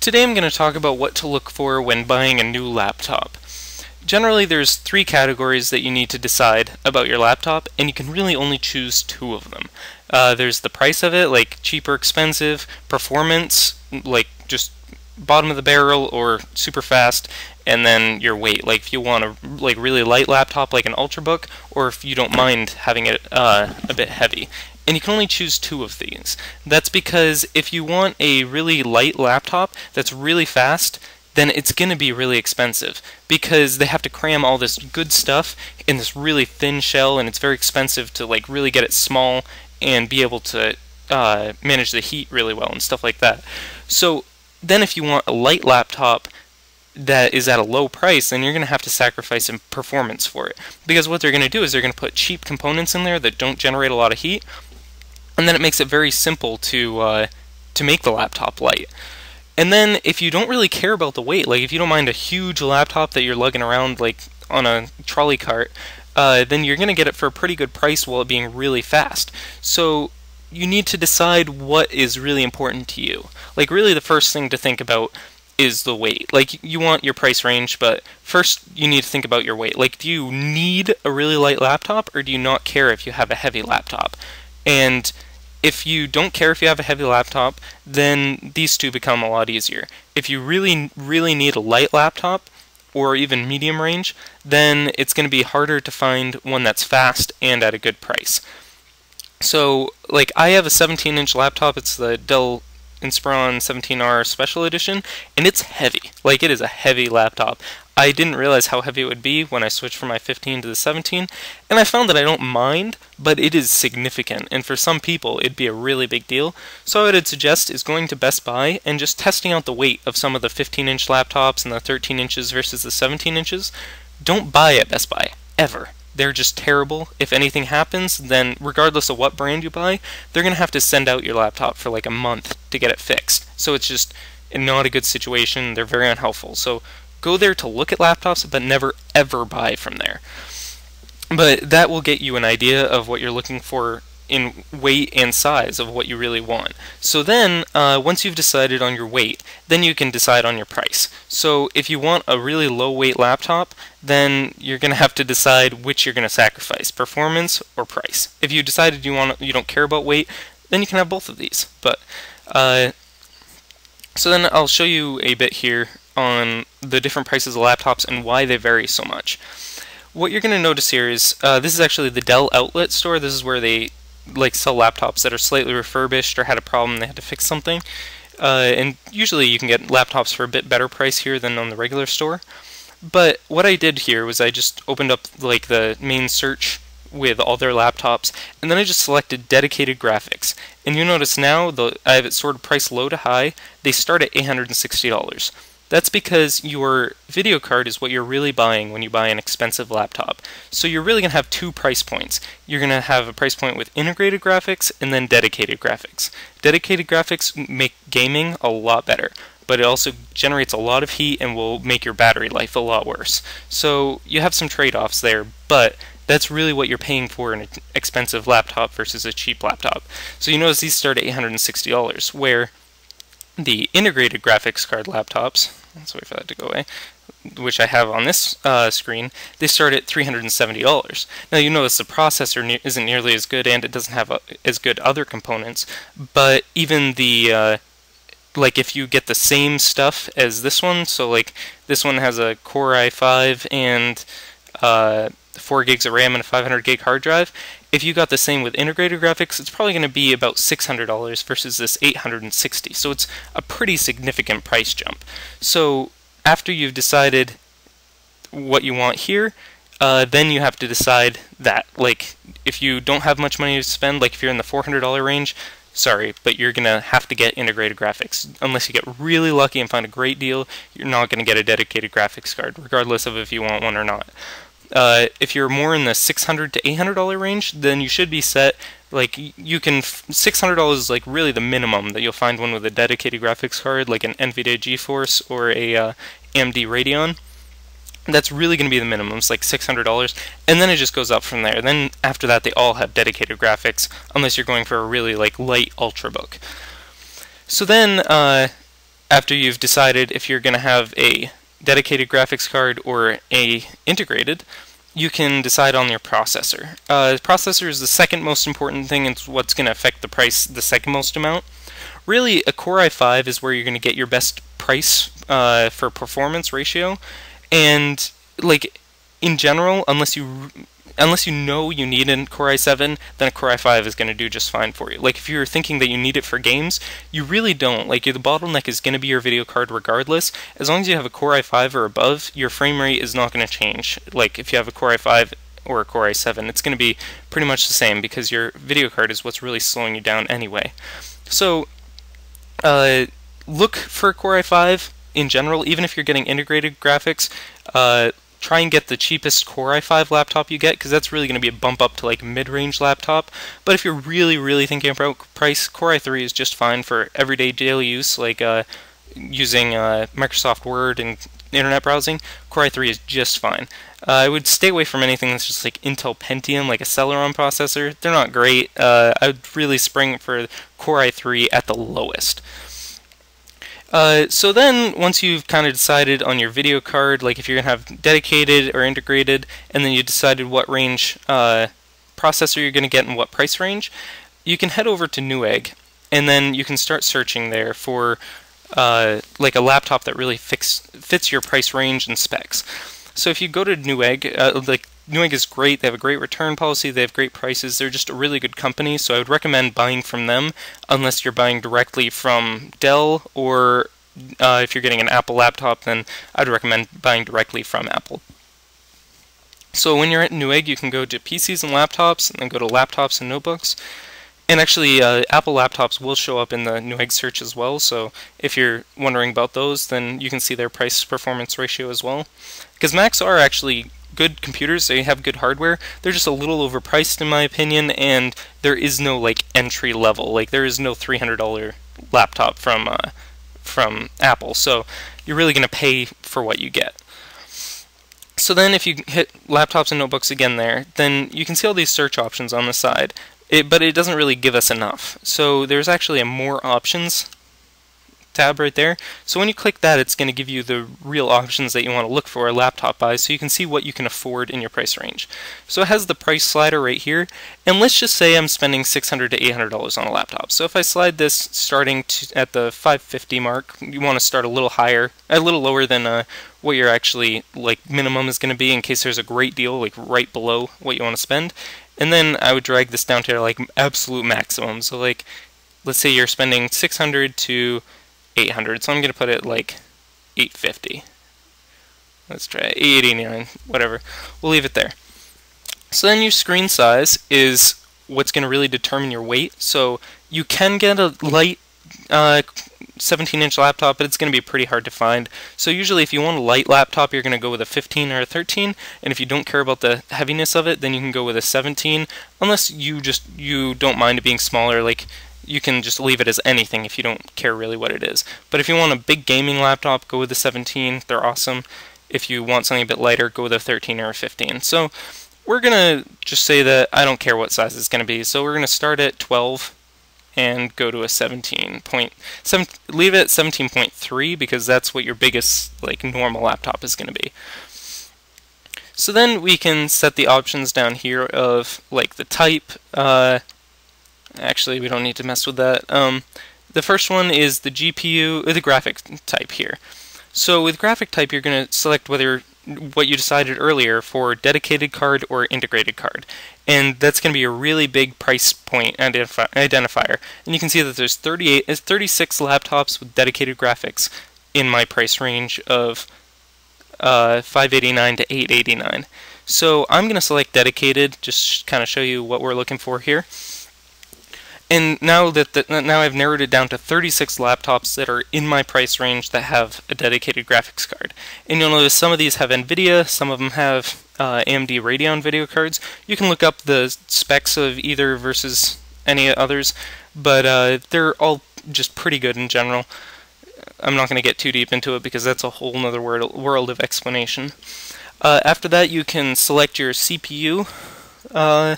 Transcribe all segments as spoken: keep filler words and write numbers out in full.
Today I'm going to talk about what to look for when buying a new laptop. Generally there's three categories that you need to decide about your laptop, and you can really only choose two of them. Uh, there's the price of it, like cheap or expensive, performance, like just bottom of the barrel or super fast, and then your weight, like if you want a like really light laptop like an Ultrabook, or if you don't mind having it uh, a bit heavy. And you can only choose two of these. That's because if you want a really light laptop that's really fast, then it's going to be really expensive because they have to cram all this good stuff in this really thin shell, and it's very expensive to like really get it small and be able to uh, manage the heat really well and stuff like that. So then if you want a light laptop that is at a low price, then you're going to have to sacrifice some performance for it, because what they're going to do is they're going to put cheap components in there that don't generate a lot of heat, and then it makes it very simple to uh, to make the laptop light. And then if you don't really care about the weight, like if you don't mind a huge laptop that you're lugging around like on a trolley cart, uh, then you're going to get it for a pretty good price while it being really fast. So you need to decide what is really important to you. Like really the first thing to think about is the weight. Like you want your price range, but first you need to think about your weight. Like do you need a really light laptop, or do you not care if you have a heavy laptop? And if you don't care if you have a heavy laptop, then these two become a lot easier. If you really, really need a light laptop, or even medium range, then it's going to be harder to find one that's fast and at a good price. So, like, I have a seventeen inch laptop. It's the Dell Inspiron seventeen R Special Edition, and it's heavy. Like, it is a heavy laptop. I didn't realize how heavy it would be when I switched from my fifteen to the seventeen, and I found that I don't mind, but it is significant, and for some people it'd be a really big deal. So what I'd suggest is going to Best Buy and just testing out the weight of some of the fifteen inch laptops and the thirteen inches versus the seventeen inches. Don't buy at Best Buy, ever. They're just terrible. If anything happens, then regardless of what brand you buy, they're going to have to send out your laptop for like a month to get it fixed. So it's just not a good situation. They're very unhelpful. So go there to look at laptops, but never ever buy from there. But that will get you an idea of what you're looking for in weight and size of what you really want. So then, uh, once you've decided on your weight, then you can decide on your price. So if you want a really low weight laptop, then you're going to have to decide which you're going to sacrifice, performance or price. If you decided you want, you don't care about weight, then you can have both of these. But uh, so then I'll show you a bit here on the different prices of laptops and why they vary so much. What you're going to notice here is, uh, this is actually the Dell outlet store. This is where they like sell laptops that are slightly refurbished or had a problem, they had to fix something. Uh, and usually you can get laptops for a bit better price here than on the regular store. But what I did here was I just opened up like the main search with all their laptops, and then I just selected dedicated graphics. And you notice now the, I have it sorted price low to high. They start at eight hundred sixty dollars. That's because your video card is what you're really buying when you buy an expensive laptop. So you're really going to have two price points. You're going to have a price point with integrated graphics and then dedicated graphics. Dedicated graphics make gaming a lot better, but it also generates a lot of heat and will make your battery life a lot worse. So you have some trade-offs there, but that's really what you're paying for in an expensive laptop versus a cheap laptop. So you notice these start at eight hundred sixty dollars, where the integrated graphics card laptops, let's wait for that to go away, which I have on this uh, screen, they start at three hundred seventy dollars. Now you notice the processor ne isn't nearly as good, and it doesn't have a, as good other components, but even the, uh, like if you get the same stuff as this one, so like this one has a Core i five and uh, four gigs of RAM and a five hundred gig hard drive, if you got the same with integrated graphics, it's probably going to be about six hundred dollars versus this eight hundred sixty dollars. So it's a pretty significant price jump. So after you've decided what you want here, uh, then you have to decide that. Like, if you don't have much money to spend, like if you're in the four hundred dollar range, sorry, but you're going to have to get integrated graphics. Unless you get really lucky and find a great deal, you're not going to get a dedicated graphics card, regardless of if you want one or not. Uh, if you're more in the six hundred to eight hundred dollar range, then you should be set. Like, you can, six hundred dollars is like really the minimum that you'll find one with a dedicated graphics card, like an NVIDIA GeForce or a uh, A M D Radeon. That's really going to be the minimum. It's like six hundred dollars, and then it just goes up from there. Then after that, they all have dedicated graphics, unless you're going for a really like light Ultrabook. So then, uh, after you've decided if you're going to have a dedicated graphics card or a integrated, you can decide on your processor. Uh, the processor is the second most important thing, and it's what's going to affect the price the second most amount. Really, a Core i five is where you're going to get your best price uh, for performance ratio, and like in general, unless you unless you know you need a Core i seven, then a Core i five is going to do just fine for you. Like if you're thinking that you need it for games, you really don't. Like the bottleneck is going to be your video card regardless. As long as you have a Core i five or above, your frame rate is not going to change. Like if you have a Core i five or a Core i seven, it's going to be pretty much the same because your video card is what's really slowing you down anyway. So uh, look for a Core i five in general, even if you're getting integrated graphics. Uh, Try and get the cheapest Core i five laptop you get, because that's really going to be a bump up to like mid-range laptop. But if you're really, really thinking about price, Core i three is just fine for everyday daily use, like uh, using uh, Microsoft Word and internet browsing. Core i three is just fine. Uh, I would stay away from anything that's just like Intel Pentium, like a Celeron processor. They're not great. Uh, I would really spring for Core i three at the lowest. Uh, so then, once you've kind of decided on your video card, like if you're going to have dedicated or integrated, and then you decided what range uh, processor you're going to get and what price range, you can head over to Newegg, and then you can start searching there for uh, like a laptop that really fix, fits your price range and specs. So if you go to Newegg, uh, like Newegg is great, they have a great return policy, they have great prices, they're just a really good company, so I would recommend buying from them unless you're buying directly from Dell, or uh, if you're getting an Apple laptop, then I'd recommend buying directly from Apple. So when you're at Newegg, you can go to P Cs and laptops, and then go to laptops and notebooks. And actually, uh, Apple laptops will show up in the Newegg search as well, so if you're wondering about those, then you can see their price-performance ratio as well. Because Macs are actually good computers, they have good hardware, they're just a little overpriced in my opinion, and there is no like entry level, like there is no three hundred dollar laptop from, uh, from Apple, so you're really going to pay for what you get. So then if you hit laptops and notebooks again there, then you can see all these search options on the side. It, but it doesn't really give us enough. So there's actually a More Options tab right there. So when you click that, it's going to give you the real options that you want to look for a laptop buy, so you can see what you can afford in your price range. So it has the price slider right here, and let's just say I'm spending six hundred to eight hundred dollars on a laptop. So if I slide this starting to, at the five fifty mark, you want to start a little higher, a little lower than uh, what your actually like minimum is going to be in case there's a great deal like right below what you want to spend. And then I would drag this down to like absolute maximum. So like, let's say you're spending six hundred to eight hundred. So I'm gonna put it like eight fifty. Let's try it, eight eighty-nine, whatever. We'll leave it there. So then your screen size is what's gonna really determine your weight. So you can get a light uh, seventeen inch laptop, but it's going to be pretty hard to find. So usually if you want a light laptop, you're going to go with a fifteen or a thirteen, and if you don't care about the heaviness of it, then you can go with a seventeen, unless you just you don't mind it being smaller. Like you can just leave it as anything if you don't care really what it is. But if you want a big gaming laptop, go with a seventeen, they're awesome. If you want something a bit lighter, go with a thirteen or a fifteen. So we're going to just say that I don't care what size it's going to be, so we're going to start at twelve and go to a seventeen point seven, leave it at seventeen point three, because that's what your biggest like normal laptop is going to be. So then we can set the options down here of like the type. Uh, actually, we don't need to mess with that. Um, the first one is the G P U, or the graphic type here. So with graphic type, you're going to select whether what you decided earlier for dedicated card or integrated card, and that's going to be a really big price point identifi identifier. And you can see that there's thirty-eight, thirty-six laptops with dedicated graphics in my price range of uh, five eighty-nine to eight eighty-nine. So I'm going to select dedicated, just kind of show you what we're looking for here. And now that the, now I've narrowed it down to thirty-six laptops that are in my price range that have a dedicated graphics card. And you'll notice some of these have NVIDIA, some of them have uh, A M D Radeon video cards. You can look up the specs of either versus any others, but uh, they're all just pretty good in general. I'm not going to get too deep into it because that's a whole nother world of explanation. Uh, after that, you can select your C P U. Uh,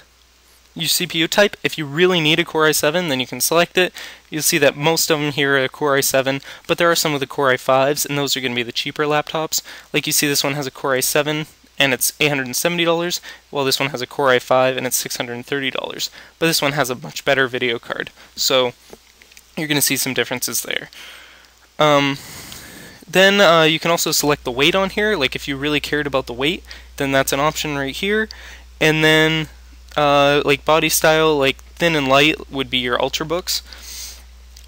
your C P U type. If you really need a Core i seven, then you can select it. You'll see that most of them here are Core i seven, but there are some with the Core i fives, and those are going to be the cheaper laptops. Like you see, this one has a Core i seven, and it's eight hundred seventy dollars, while this one has a Core i five, and it's six hundred thirty dollars. But this one has a much better video card, so you're going to see some differences there. Um, then uh, you can also select the weight on here, like if you really cared about the weight, then that's an option right here. And then uh, like body style, like thin and light would be your Ultrabooks.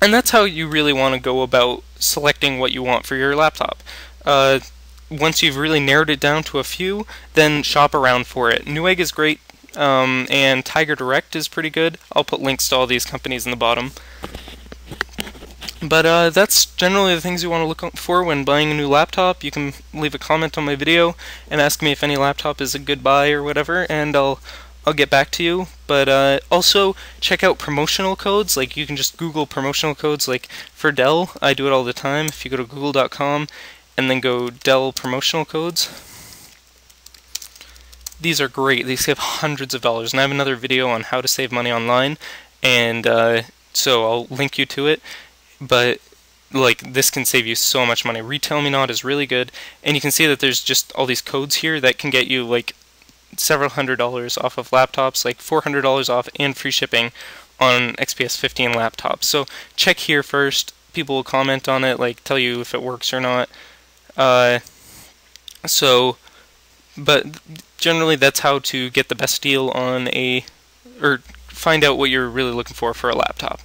And that's how you really want to go about selecting what you want for your laptop. Uh, once you've really narrowed it down to a few, then shop around for it. Newegg is great, um, and Tiger Direct is pretty good. I'll put links to all these companies in the bottom. But uh, that's generally the things you want to look for when buying a new laptop. You can leave a comment on my video and ask me if any laptop is a good buy or whatever, and I'll I'll get back to you. But uh, also check out promotional codes. Like you can just Google promotional codes. Like for Dell, I do it all the time. If you go to google dot com and then go Dell promotional codes, these are great. They save hundreds of dollars, and I have another video on how to save money online, and uh, so I'll link you to it. But like this can save you so much money. RetailMeNot is really good, and you can see that there's just all these codes here that can get you like several hundred dollars off of laptops, like four hundred dollars off and free shipping on X P S fifteen laptops. So check here first. People will comment on it, like tell you if it works or not. Uh, so, but generally that's how to get the best deal on a, or find out what you're really looking for for a laptop.